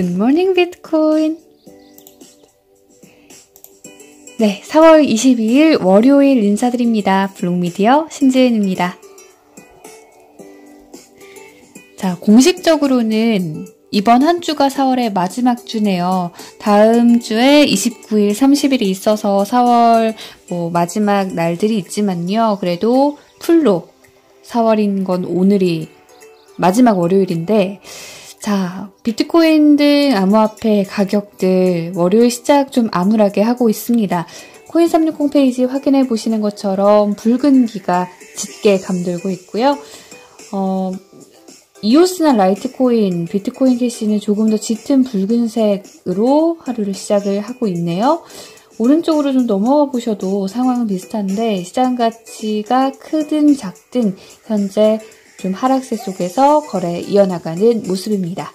굿모닝 비트코인. 네, 4월 22일 월요일 인사드립니다. 블록미디어 신지은입니다. 자, 공식적으로는 이번 한 주가 4월의 마지막 주네요. 다음 주에 29일, 30일이 있어서 4월 마지막 날들이 있지만요. 그래도 풀로 4월인 건 오늘이 마지막 월요일인데, 자, 비트코인 등 암호화폐 가격들 월요일 시작 좀 암울하게 하고 있습니다. 코인360 페이지 확인해 보시는 것처럼 붉은기가 짙게 감돌고 있고요. 이오스나 라이트코인, 비트코인 캐시는 조금 더 짙은 붉은색으로 하루를 시작을 하고 있네요. 오른쪽으로 좀 넘어가 보셔도 상황은 비슷한데 시장 가치가 크든 작든 현재 좀 하락세 속에서 거래 이어나가는 모습입니다.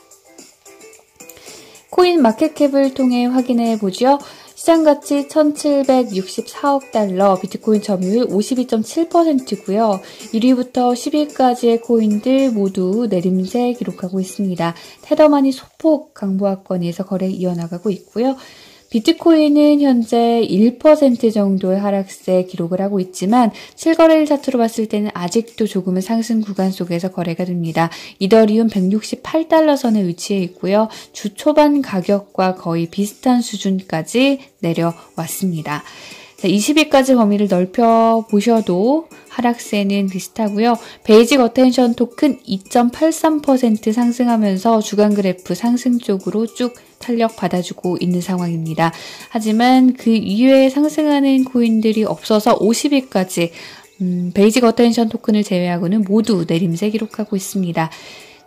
코인 마켓캡을 통해 확인해 보죠. 시장가치 1764억 달러, 비트코인 점유율 52.7%고요. 1위부터 10위까지의 코인들 모두 내림세 기록하고 있습니다. 테더만이 소폭 강보합권에서 거래 이어나가고 있고요. 비트코인은 현재 1% 정도의 하락세 기록을 하고 있지만 7거래일 차트로 봤을 때는 아직도 조금은 상승 구간 속에서 거래가 됩니다. 이더리움 168달러 선에 위치해 있고요. 주 초반 가격과 거의 비슷한 수준까지 내려왔습니다. 20위까지 범위를 넓혀 보셔도 하락세는 비슷하고요. 베이직 어텐션 토큰 2.83% 상승하면서 주간 그래프 상승 쪽으로 쭉 탄력 받아주고 있는 상황입니다. 하지만 그 이외에 상승하는 코인들이 없어서 50위까지 베이직 어텐션 토큰을 제외하고는 모두 내림세 기록하고 있습니다.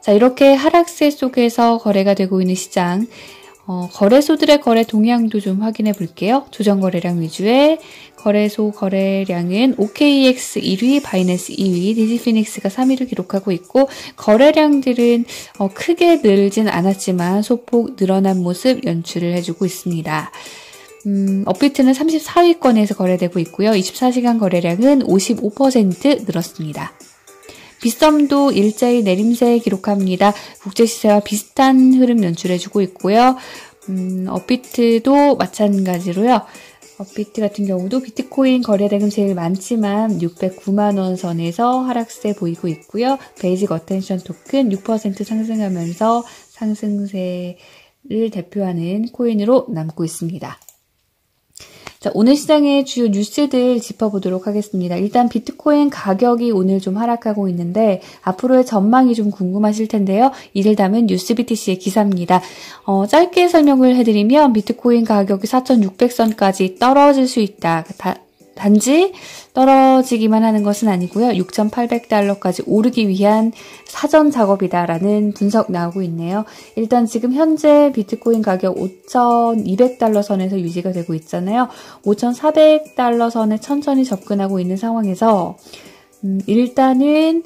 자, 이렇게 하락세 속에서 거래가 되고 있는 시장, 거래소들의 거래 동향도 좀 확인해 볼게요. 조정거래량 위주의 거래소 거래량은 OKX 1위, 바이낸스 2위, 디지피닉스가 3위를 기록하고 있고, 거래량들은 크게 늘진 않았지만 소폭 늘어난 모습 연출을 해주고 있습니다. 업비트는 34위권에서 거래되고 있고요. 24시간 거래량은 55% 늘었습니다. 빗썸도 일제히 내림세 기록합니다. 국제시세와 비슷한 흐름 연출해주고 있고요. 업비트도 마찬가지로요. 업비트 같은 경우도 비트코인 거래대금 제일 많지만 609만원 선에서 하락세 보이고 있고요. 베이직 어텐션 토큰 6% 상승하면서 상승세를 대표하는 코인으로 남고 있습니다. 자, 오늘 시장의 주요 뉴스들 짚어보도록 하겠습니다. 일단 비트코인 가격이 오늘 좀 하락하고 있는데 앞으로의 전망이 좀 궁금하실 텐데요. 이를 담은 뉴스BTC의 기사입니다. 짧게 설명을 해드리면 비트코인 가격이 4,600선까지 떨어질 수 있다. 단지 떨어지기만 하는 것은 아니고요. 6,800달러까지 오르기 위한 사전 작업이다라는 분석 나오고 있네요. 일단 지금 현재 비트코인 가격 5,200달러 선에서 유지가 되고 있잖아요. 5,400달러 선에 천천히 접근하고 있는 상황에서 일단은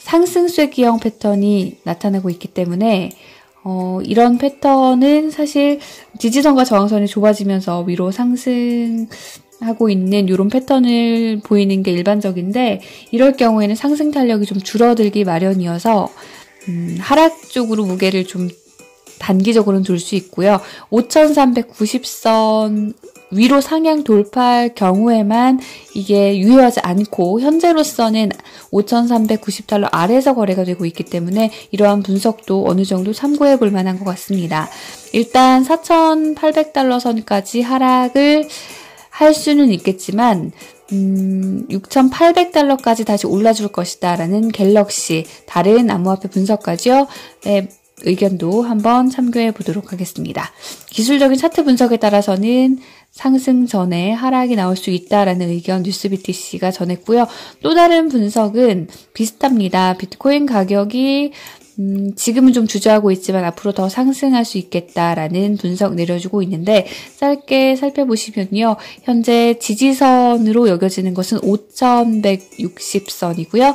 상승세 기형 패턴이 나타나고 있기 때문에 이런 패턴은 사실 지지선과 저항선이 좁아지면서 위로 상승하고 있는 이런 패턴을 보이는 게 일반적인데, 이럴 경우에는 상승 탄력이 좀 줄어들기 마련이어서 하락 쪽으로 무게를 좀 단기적으로는 둘 수 있고요. 5,390선 위로 상향 돌파할 경우에만 이게 유효하지 않고 현재로서는 5,390달러 아래에서 거래가 되고 있기 때문에 이러한 분석도 어느 정도 참고해 볼 만한 것 같습니다. 일단 4,800달러 선까지 하락을 할 수는 있겠지만 6,800달러까지 다시 올라줄 것이다 라는 갤럭시 다른 암호화폐 분석가죠. 네, 의견도 한번 참고해 보도록 하겠습니다. 기술적인 차트 분석에 따라서는 상승 전에 하락이 나올 수 있다라는 의견 뉴스BTC가 전했고요. 또 다른 분석은 비슷합니다. 비트코인 가격이 지금은 좀 주저하고 있지만 앞으로 더 상승할 수 있겠다라는 분석 내려주고 있는데, 짧게 살펴보시면요. 현재 지지선으로 여겨지는 것은 5,160선이고요.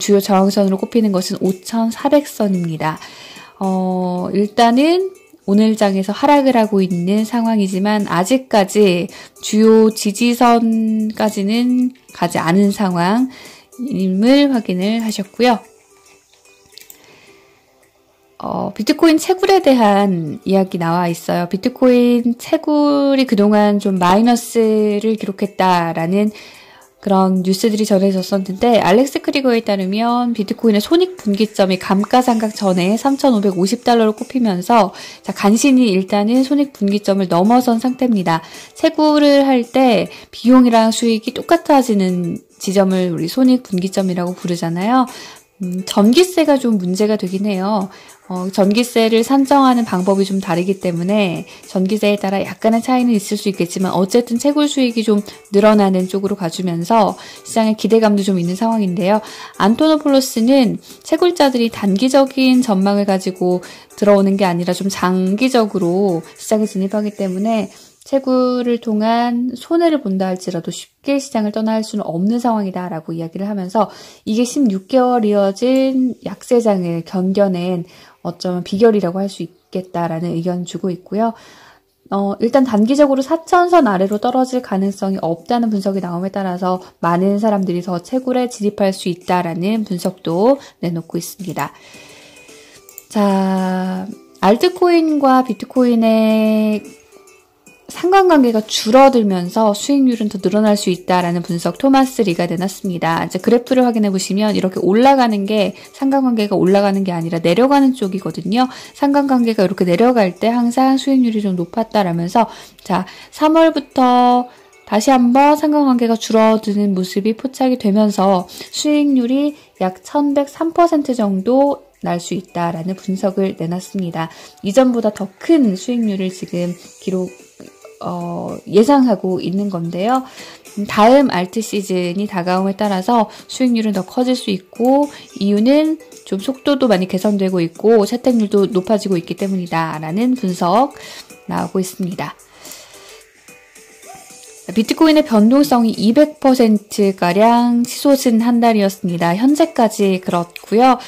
주요 저항선으로 꼽히는 것은 5,400선입니다. 일단은 오늘 장에서 하락을 하고 있는 상황이지만 아직까지 주요 지지선까지는 가지 않은 상황임을 확인을 하셨고요. 비트코인 채굴에 대한 이야기 나와 있어요. 비트코인 채굴이 그동안 좀 마이너스를 기록했다라는 그런 뉴스들이 전해졌었는데, 알렉스 크리거에 따르면 비트코인의 손익분기점이 감가상각 전에 3,550달러로 꼽히면서, 자, 간신히 일단은 손익분기점을 넘어선 상태입니다. 채굴을 할 때 비용이랑 수익이 똑같아지는 지점을 우리 손익분기점이라고 부르잖아요. 전기세가 좀 문제가 되긴 해요. 전기세를 산정하는 방법이 좀 다르기 때문에 전기세에 따라 약간의 차이는 있을 수 있겠지만 어쨌든 채굴 수익이 좀 늘어나는 쪽으로 가주면서 시장의 기대감도 좀 있는 상황인데요. 안토노폴로스는 채굴자들이 단기적인 전망을 가지고 들어오는 게 아니라 좀 장기적으로 시장에 진입하기 때문에 채굴을 통한 손해를 본다 할지라도 쉽게 시장을 떠날 수는 없는 상황이다라고 이야기를 하면서, 이게 16개월 이어진 약세장을 견뎌낸 어쩌면 비결이라고 할 수 있겠다라는 의견 주고 있고요. 일단 단기적으로 4,000선 아래로 떨어질 가능성이 없다는 분석이 나옴에 따라서 많은 사람들이 더 채굴에 진입할 수 있다라는 분석도 내놓고 있습니다. 자, 알트코인과 비트코인의 상관관계가 줄어들면서 수익률은 더 늘어날 수 있다라는 분석 토마스 리가 내놨습니다. 이제 그래프를 확인해 보시면 이렇게 올라가는 게 상관관계가 올라가는 게 아니라 내려가는 쪽이거든요. 상관관계가 이렇게 내려갈 때 항상 수익률이 좀 높았다라면서, 자, 3월부터 다시 한번 상관관계가 줄어드는 모습이 포착이 되면서 수익률이 약 1103% 정도 날 수 있다라는 분석을 내놨습니다. 이전보다 더 큰 수익률을 지금 예상하고 있는 건데요. 다음 알트 시즌이 다가옴에 따라서 수익률은 더 커질 수 있고, 이유는 좀 속도도 많이 개선되고 있고 채택률도 높아지고 있기 때문이다 라는 분석 나오고 있습니다. 비트코인의 변동성이 200%가량 치솟은 한 달이었습니다. 현재까지 그렇고요.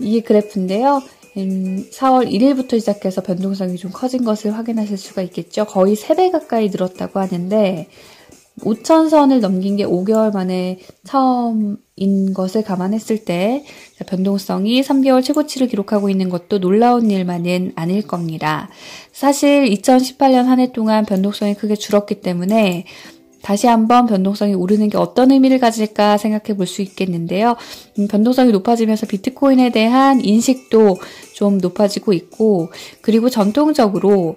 이게 그래프인데요. 4월 1일부터 시작해서 변동성이 좀 커진 것을 확인하실 수가 있겠죠. 거의 3배 가까이 늘었다고 하는데 5,000선을 넘긴 게 5개월 만에 처음인 것을 감안했을 때 변동성이 3개월 최고치를 기록하고 있는 것도 놀라운 일만은 아닐 겁니다. 사실 2018년 한 해 동안 변동성이 크게 줄었기 때문에 다시 한번 변동성이 오르는 게 어떤 의미를 가질까 생각해 볼 수 있겠는데요. 변동성이 높아지면서 비트코인에 대한 인식도 좀 높아지고 있고, 그리고 전통적으로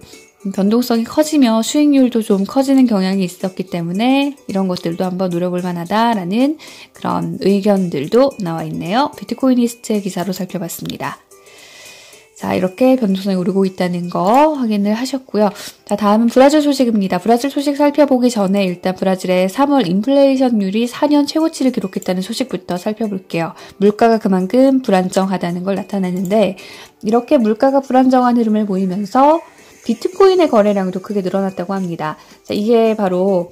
변동성이 커지며 수익률도 좀 커지는 경향이 있었기 때문에 이런 것들도 한번 노려볼 만하다라는 그런 의견들도 나와 있네요. 비트코이니스트의 기사로 살펴봤습니다. 자, 이렇게 변동성이 오르고 있다는 거 확인을 하셨고요. 자, 다음은 브라질 소식입니다. 브라질 소식 살펴보기 전에 일단 브라질의 3월 인플레이션율이 4년 최고치를 기록했다는 소식부터 살펴볼게요. 물가가 그만큼 불안정하다는 걸 나타내는데, 이렇게 물가가 불안정한 흐름을 보이면서 비트코인의 거래량도 크게 늘어났다고 합니다. 자, 이게 바로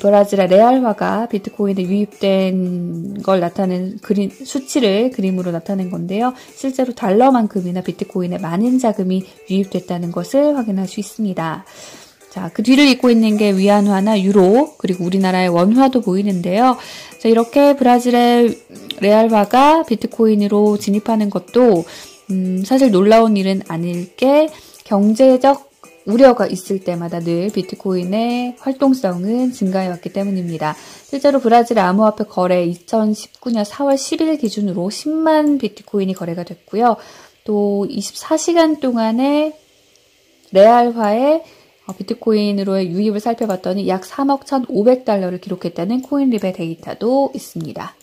브라질의 레알화가 비트코인에 유입된 걸 나타낸 수치를 그림으로 나타낸 건데요. 실제로 달러만큼이나 비트코인에 많은 자금이 유입됐다는 것을 확인할 수 있습니다. 자, 그 뒤를 잇고 있는 게 위안화나 유로, 그리고 우리나라의 원화도 보이는데요. 자, 이렇게 브라질의 레알화가 비트코인으로 진입하는 것도 사실 놀라운 일은 아닐 게, 경제적 우려가 있을 때마다 늘 비트코인의 활동성은 증가해왔기 때문입니다. 실제로 브라질 암호화폐 거래 2019년 4월 10일 기준으로 10만 비트코인이 거래가 됐고요. 또 24시간 동안의 레알화의 비트코인으로의 유입을 살펴봤더니 약 3억 1,500달러를 기록했다는 코인립의 데이터도 있습니다.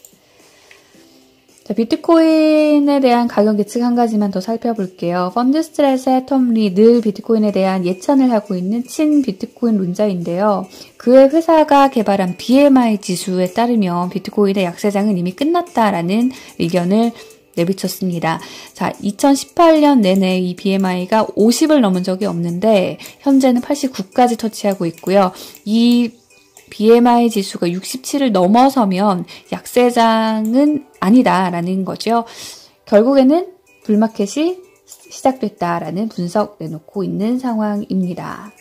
자, 비트코인에 대한 가격 예측 한 가지만 더 살펴볼게요. 펀드스트레스의 톰리, 늘 비트코인에 대한 예찬을 하고 있는 친 비트코인 론자인데요. 그의 회사가 개발한 BMI 지수에 따르면 비트코인의 약세장은 이미 끝났다라는 의견을 내비쳤습니다. 자, 2018년 내내 이 BMI가 50을 넘은 적이 없는데 현재는 89까지 터치하고 있고요. 이 BMI 지수가 67을 넘어서면 약세장은 아니다라는 거죠. 결국에는 불마켓이 시작됐다라는 분석 내놓고 있는 상황입니다.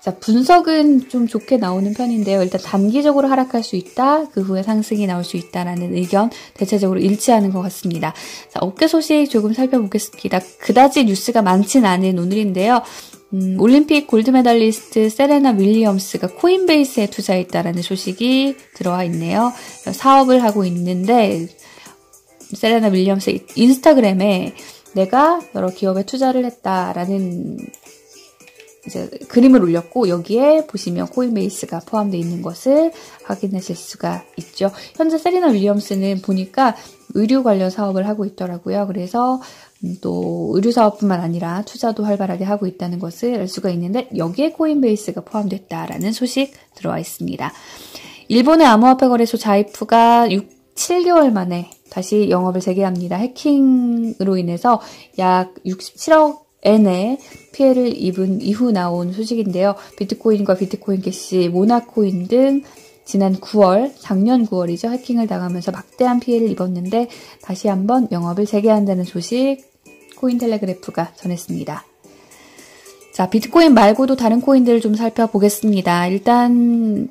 자, 분석은 좀 좋게 나오는 편인데요. 일단 단기적으로 하락할 수 있다, 그 후에 상승이 나올 수 있다라는 의견 대체적으로 일치하는 것 같습니다. 자, 업계 소식 조금 살펴보겠습니다. 그다지 뉴스가 많진 않은 오늘인데요. 올림픽 골드메달리스트 세레나 윌리엄스가 코인베이스에 투자했다라는 소식이 들어와 있네요. 사업을 하고 있는데 세레나 윌리엄스 인스타그램에 내가 여러 기업에 투자를 했다라는 이제 그림을 올렸고, 여기에 보시면 코인베이스가 포함되어 있는 것을 확인하실 수가 있죠. 현재 세레나 윌리엄스는 보니까 의류 관련 사업을 하고 있더라고요. 그래서 또 의류 사업뿐만 아니라 투자도 활발하게 하고 있다는 것을 알 수가 있는데, 여기에 코인베이스가 포함됐다라는 소식 들어와 있습니다. 일본의 암호화폐 거래소 자이프가 7개월 만에 다시 영업을 재개합니다. 해킹으로 인해서 약 67억엔의 피해를 입은 이후 나온 소식인데요. 비트코인과 비트코인 캐시, 모나코인 등 지난 9월, 작년 9월이죠. 해킹을 당하면서 막대한 피해를 입었는데 다시 한번 영업을 재개한다는 소식 코인텔레그래프가 전했습니다. 자, 비트코인 말고도 다른 코인들을 좀 살펴보겠습니다. 일단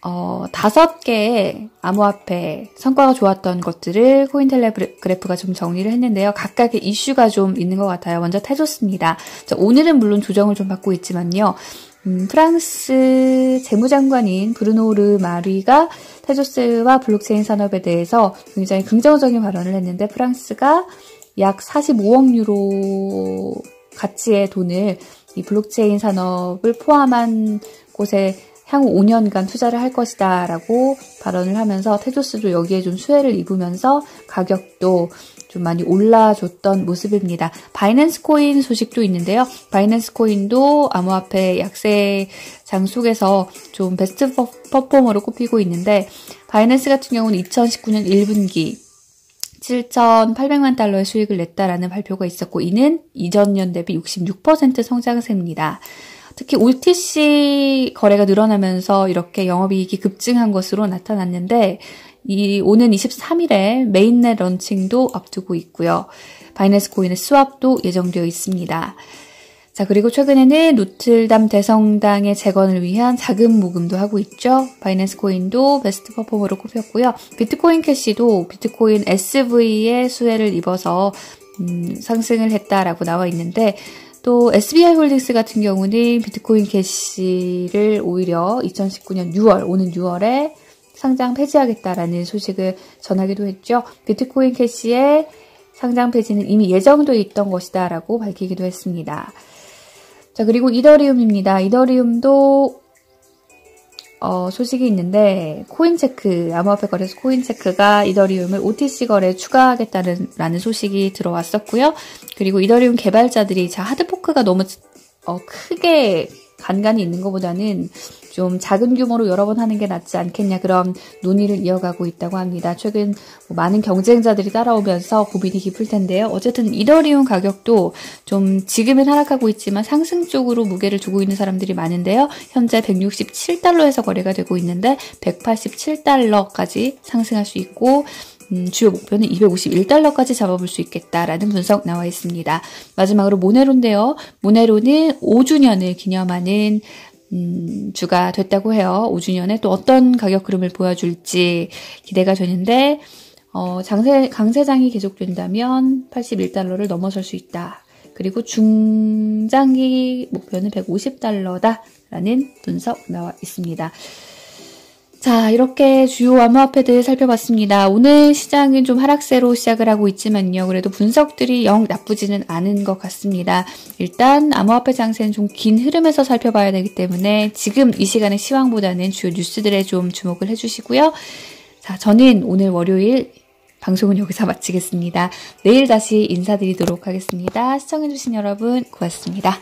5개의 암호화폐 성과가 좋았던 것들을 코인텔레그래프가 좀 정리를 했는데요. 각각의 이슈가 좀 있는 것 같아요. 먼저 테조스입니다. 자, 오늘은 물론 조정을 좀 받고 있지만요. 프랑스 재무장관인 브루노 르 마리가 테조스와 블록체인 산업에 대해서 굉장히 긍정적인 발언을 했는데, 프랑스가 약 45억 유로 가치의 돈을 이 블록체인 산업을 포함한 곳에 향후 5년간 투자를 할 것이다 라고 발언을 하면서 테조스도 여기에 좀 수혜를 입으면서 가격도 좀 많이 올라줬던 모습입니다. 바이낸스 코인 소식도 있는데요. 바이낸스 코인도 암호화폐 약세장 속에서 좀 베스트 퍼포머로 꼽히고 있는데, 바이낸스 같은 경우는 2019년 1분기 7,800만 달러의 수익을 냈다라는 발표가 있었고, 이는 이전년 대비 66% 성장세입니다. 특히 올티시 거래가 늘어나면서 이렇게 영업이익이 급증한 것으로 나타났는데, 오는 23일에 메인넷 런칭도 앞두고 있고요. 바이낸스 코인의 스왑도 예정되어 있습니다. 자, 그리고 최근에는 노틀담 대성당의 재건을 위한 자금 모금도 하고 있죠. 바이낸스 코인도 베스트 퍼포머로 꼽혔고요. 비트코인 캐시도 비트코인 SV의 수혜를 입어서 상승을 했다라고 나와 있는데, 또 SBI 홀딩스 같은 경우는 비트코인 캐시를 오히려 2019년 6월, 오는 6월에 상장 폐지하겠다라는 소식을 전하기도 했죠. 비트코인 캐시의 상장 폐지는 이미 예정되어 있던 것이다 라고 밝히기도 했습니다. 자, 그리고 이더리움입니다. 이더리움도 소식이 있는데, 코인체크, 암호화폐 거래소 코인체크가 이더리움을 OTC 거래에 추가하겠다는 소식이 들어왔었고요. 그리고 이더리움 개발자들이 하드포크가 너무 크게 간간이 있는 것보다는 좀 작은 규모로 여러 번 하는 게 낫지 않겠냐, 그런 논의를 이어가고 있다고 합니다. 최근 많은 경쟁자들이 따라오면서 고민이 깊을 텐데요. 어쨌든 이더리움 가격도 좀 지금은 하락하고 있지만 상승 쪽으로 무게를 두고 있는 사람들이 많은데요. 현재 167달러에서 거래가 되고 있는데 187달러까지 상승할 수 있고, 주요 목표는 251달러까지 잡아볼 수 있겠다라는 분석 나와 있습니다. 마지막으로 모네로인데요. 모네로는 5주년을 기념하는 주가 됐다고 해요. 5주년에 또 어떤 가격 흐름을 보여줄지 기대가 되는데, 강세장이 계속된다면 81달러를 넘어설 수 있다. 그리고 중장기 목표는 150달러다라는 분석 나와 있습니다. 자, 이렇게 주요 암호화폐들 살펴봤습니다. 오늘 시장은 좀 하락세로 시작을 하고 있지만요. 그래도 분석들이 영 나쁘지는 않은 것 같습니다. 일단 암호화폐 장세는 좀 긴 흐름에서 살펴봐야 되기 때문에 지금 이 시간의 시황보다는 주요 뉴스들에 좀 주목을 해주시고요. 자, 저는 오늘 월요일 방송은 여기서 마치겠습니다. 내일 다시 인사드리도록 하겠습니다. 시청해주신 여러분 고맙습니다.